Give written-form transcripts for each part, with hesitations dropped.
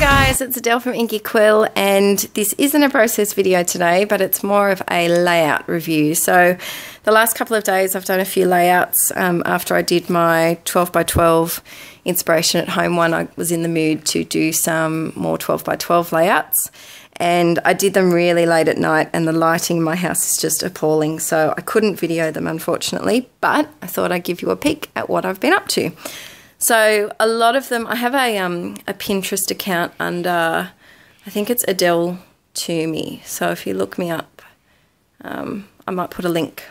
Hi guys, it's Adele from Inky Quill, and this isn't a process video today, but it's more of a layout review. So the last couple of days I've done a few layouts. After I did my 12 by 12 inspiration at home one, I was in the mood to do some more 12 by 12 layouts, and I did them really late at night, and the lighting in my house is just appalling, so I couldn't video them unfortunately, but I thought I'd give you a peek at what I've been up to. So a lot of them, I have a Pinterest account under, I think it's Adele Toomey. So if you look me up, I might put a link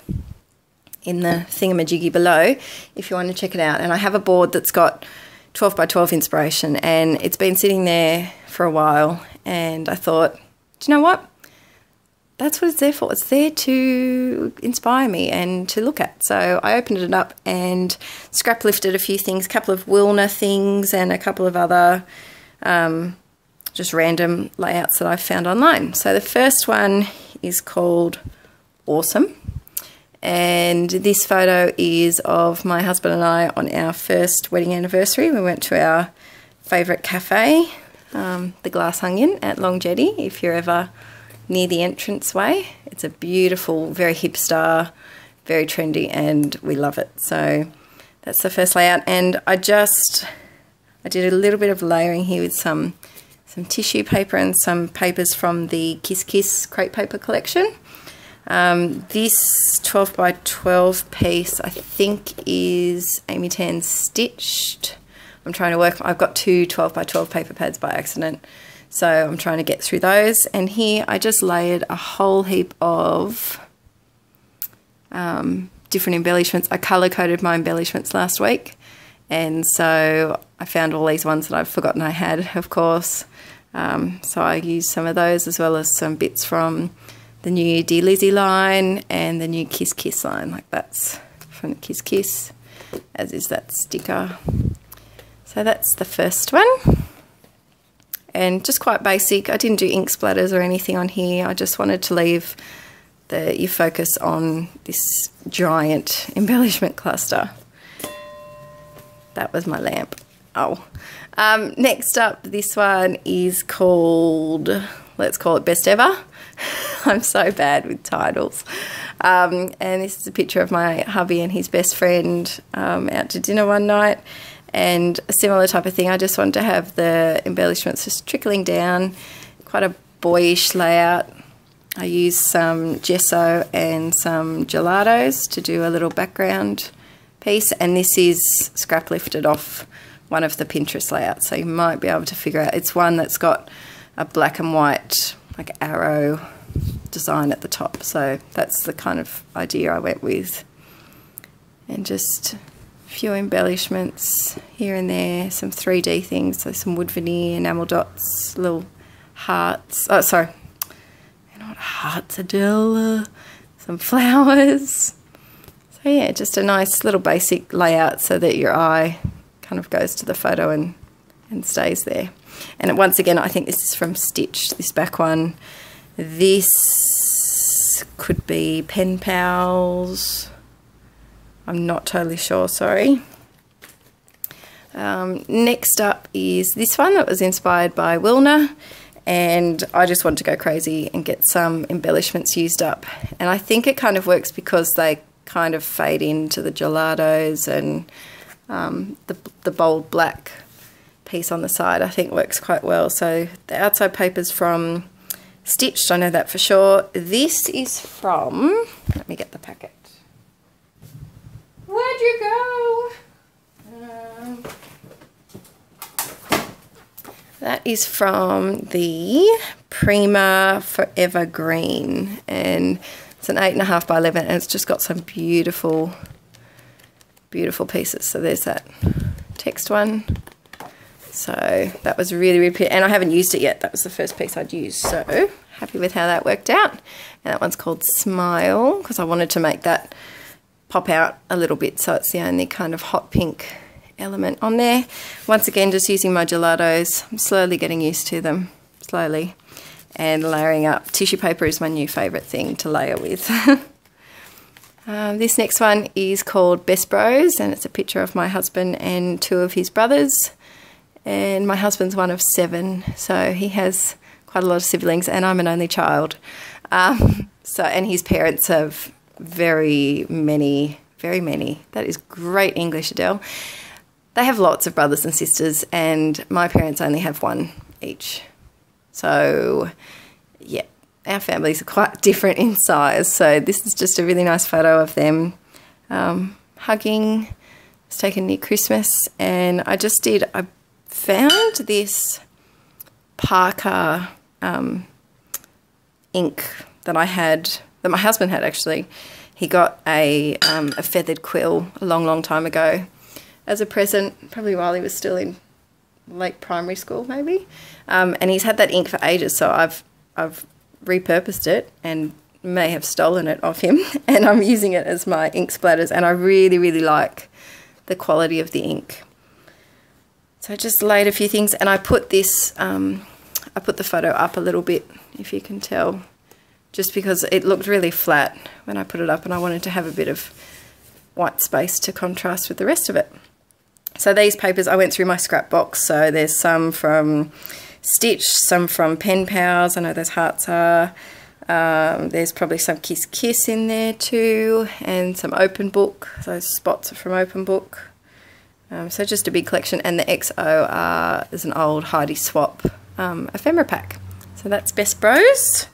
in the thingamajiggy below if you want to check it out. And I have a board that's got 12 by 12 inspiration, and it's been sitting there for a while, and I thought, do you know what? That's what it's there for. It's there to inspire me and to look at. So I opened it up and scrap lifted a few things, a couple of Wilna things and a couple of other just random layouts that I found online. So the first one is called Awesome, and this photo is of my husband and I on our first wedding anniversary. We went to our favourite cafe, The Glass Onion at Long Jetty, if you're ever near the entranceway. It's a beautiful, very hipster, very trendy, and we love it. So that's the first layout, and I did a little bit of layering here with some tissue paper and some papers from the Kiss Kiss crepe paper collection. This 12 by 12 piece I think is Amy Tan stitched. I've got two 12 by 12 paper pads by accident, so I'm trying to get through those. And here I just layered a whole heap of different embellishments. I colour-coded my embellishments last week, and so I found all these ones that I've forgotten I had, of course. So I used some of those, as well as some bits from the new Dear Lizzy line and the new Kiss Kiss line. Like, that's from the Kiss Kiss, as is that sticker. So that's the first one. And just quite basic. I didn't do ink splatters or anything on here. I just wanted to leave your focus on this giant embellishment cluster. That was my lamp. Next up, this one is called, let's call it Best Ever. I'm so bad with titles. And this is a picture of my hubby and his best friend out to dinner one night. And a similar type of thing, I just wanted to have the embellishments just trickling down, quite a boyish layout. I used some gesso and some gelatos to do a little background piece, and this is scrap lifted off one of the Pinterest layouts, so you might be able to figure out. It's one that's got a black and white, like, arrow design at the top, so that's the kind of idea I went with. And just few embellishments here and there, some 3D things, so some wood veneer, enamel dots, little hearts, oh sorry, they're not hearts, Adele, some flowers. So yeah, just a nice little basic layout so that your eye kind of goes to the photo and stays there. And once again, I think this is from Stitch, this back one. This could be Pen Pals, I'm not totally sure, sorry. Next up is this one that was inspired by Wilna, and I just wanted to go crazy and get some embellishments used up. And I think it kind of works because they kind of fade into the gelatos, and the bold black piece on the side I think works quite well. So the outside paper's from Stitched, I know that for sure. This is from, let me get the packet. Where'd you go? That is from the Prima Forever Green, and it's an 8.5 by 11, and it's just got some beautiful, beautiful pieces. So there's that text one. So that was really, really pretty, and I haven't used it yet. That was the first piece I'd used, so happy with how that worked out. And that one's called Smile, because I wanted to make that pop out a little bit, so it's the only kind of hot pink element on there. Once again, just using my gelatos. I'm slowly getting used to them, slowly, and layering up. Tissue paper is my new favourite thing to layer with. This next one is called Best Bros, and it's a picture of my husband and two of his brothers, and my husband's one of 7, so he has quite a lot of siblings, and I'm an only child. And his parents have very many. That is great English, Adele. They have lots of brothers and sisters, and my parents only have 1 each. So, yeah, our families are quite different in size. So this is just a really nice photo of them hugging. It's taken near Christmas, and I found this Parker ink that I had, that my husband had actually. He got a feathered quill a long, long time ago as a present, probably while he was still in late primary school maybe. And he's had that ink for ages, so I've repurposed it and may have stolen it off him, and I'm using it as my ink splatters, and I really, really like the quality of the ink. So I just laid a few things, and I put this, I put the photo up a little bit, if you can tell, just because it looked really flat when I put it up, and I wanted to have a bit of white space to contrast with the rest of it. So these papers, I went through my scrap box, so there's some from Stitch, some from Pen Pals, I know those hearts are, there's probably some Kiss Kiss in there too, and some Open Book, those spots are from Open Book. So just a big collection, and the XOR is an old Heidi Swap ephemera pack. So that's Best Bros.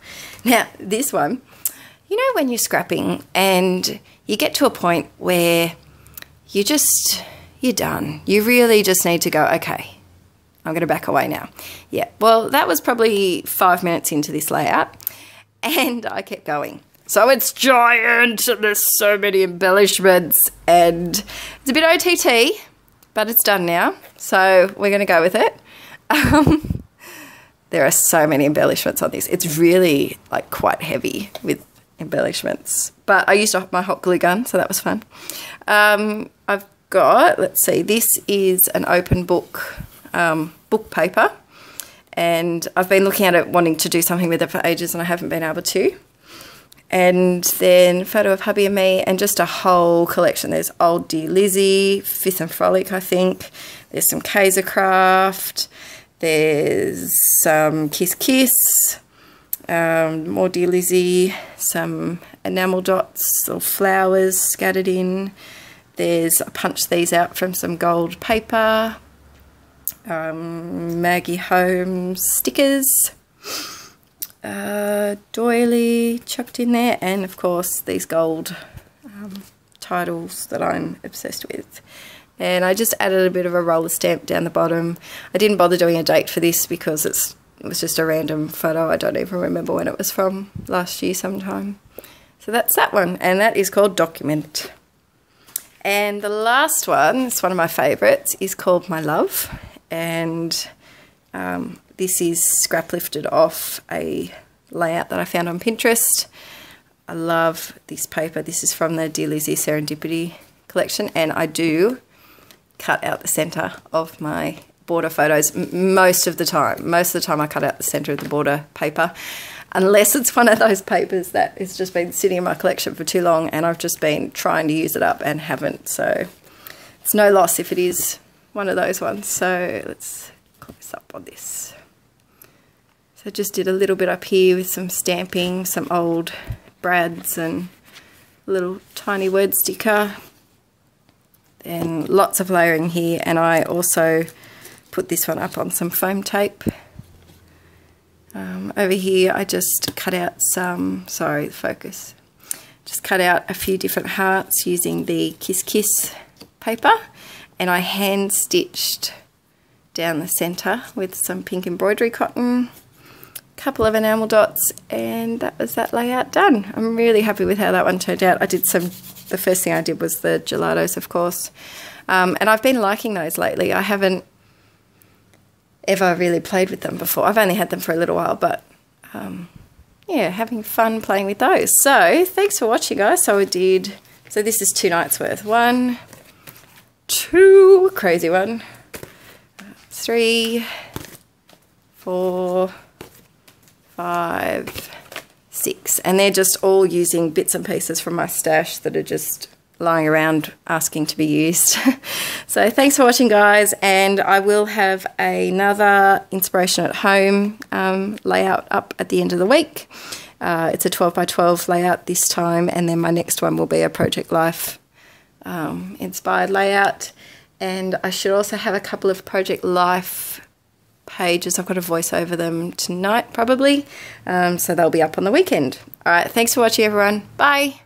Now this one, you know when you're scrapping and you get to a point where you just, you're done. You really just need to go, okay, I'm going to back away now. Yeah, well that was probably 5 minutes into this layout, and I kept going. So it's giant and there's so many embellishments, and it's a bit OTT, but it's done now, so we're going to go with it. There are so many embellishments on this. It's really like quite heavy with embellishments, but I used my hot glue gun, so that was fun. I've got, let's see, this is an Open Book book paper, and I've been looking at it wanting to do something with it for ages, and I haven't been able to. And then photo of hubby and me, and just a whole collection. There's old Dear Lizzy, Fifth and Frolic, I think. There's some Kaiser Craft. There's some Kiss Kiss, more Dear Lizzy, some enamel dots or flowers scattered in. There's, I punched these out from some gold paper. Maggie Holmes stickers. Doily chucked in there, and of course these gold titles that I'm obsessed with. And I just added a bit of a roller stamp down the bottom. I didn't bother doing a date for this because it was just a random photo. I don't even remember when it was from, last year sometime. So that's that one, and that is called Document. And the last one, it's one of my favourites, is called My Love, and this is scrap lifted off a layout that I found on Pinterest. I love this paper. This is from the Dear Lizzy Serendipity collection, and I do cut out the centre of my border photos most of the time. Most of the time I cut out the centre of the border paper, unless it's one of those papers that has just been sitting in my collection for too long and I've just been trying to use it up and haven't. So it's no loss if it is one of those ones. So let's close up on this. So just did a little bit up here with some stamping, some old brads and a little tiny word sticker, and lots of layering here. And I also put this one up on some foam tape. Over here I just cut out some, sorry, focus, just cut out a few different hearts using the Kiss Kiss paper, and I hand stitched down the centre with some pink embroidery cotton, couple of enamel dots, and that was that layout done. I'm really happy with how that one turned out. I did some, the first thing I did was the gelatos, of course, and I've been liking those lately. I haven't ever really played with them before. I've only had them for a little while, but yeah, having fun playing with those. So thanks for watching, guys. So I did, so this is 2 nights worth. 1, 2, crazy one, 3, 4, 5, 6, and they're just all using bits and pieces from my stash that are just lying around asking to be used. So thanks for watching, guys, and I will have another inspiration at home layout up at the end of the week. It's a 12x12 layout this time, and then my next one will be a Project Life inspired layout. And I should also have a couple of Project Life pages. I've got to voice over them tonight probably, so they'll be up on the weekend. All right, thanks for watching, everyone. Bye.